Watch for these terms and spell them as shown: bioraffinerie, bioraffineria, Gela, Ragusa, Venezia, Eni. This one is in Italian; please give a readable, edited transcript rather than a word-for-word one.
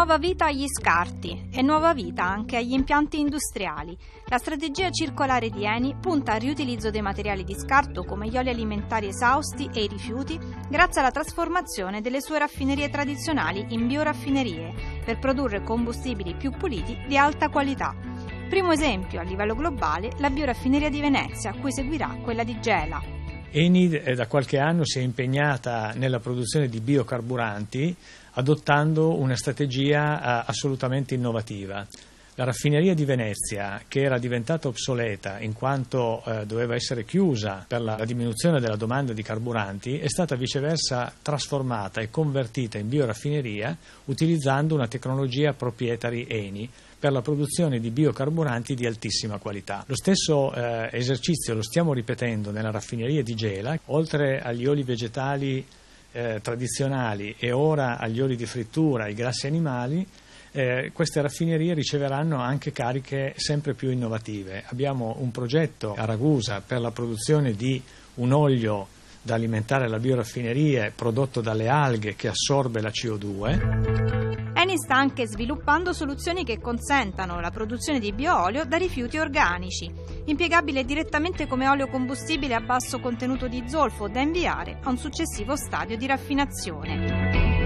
Nuova vita agli scarti e nuova vita anche agli impianti industriali. La strategia circolare di Eni punta al riutilizzo dei materiali di scarto come gli oli alimentari esausti e i rifiuti grazie alla trasformazione delle sue raffinerie tradizionali in bioraffinerie per produrre combustibili più puliti di alta qualità. Primo esempio a livello globale la bioraffineria di Venezia, a cui seguirà quella di Gela. Eni da qualche anno si è impegnata nella produzione di biocarburanti adottando una strategia assolutamente innovativa. La raffineria di Venezia, che era diventata obsoleta in quanto doveva essere chiusa per la diminuzione della domanda di carburanti, è stata viceversa trasformata e convertita in bioraffineria utilizzando una tecnologia proprietary Eni per la produzione di biocarburanti di altissima qualità. Lo stesso esercizio lo stiamo ripetendo nella raffineria di Gela. Oltre agli oli vegetali tradizionali e ora agli oli di frittura, ai grassi animali, queste raffinerie riceveranno anche cariche sempre più innovative. Abbiamo un progetto a Ragusa per la produzione di un olio da alimentare alla bioraffineria prodotto dalle alghe che assorbe la CO2. Eni sta anche sviluppando soluzioni che consentano la produzione di bioolio da rifiuti organici, impiegabile direttamente come olio combustibile a basso contenuto di zolfo da inviare a un successivo stadio di raffinazione.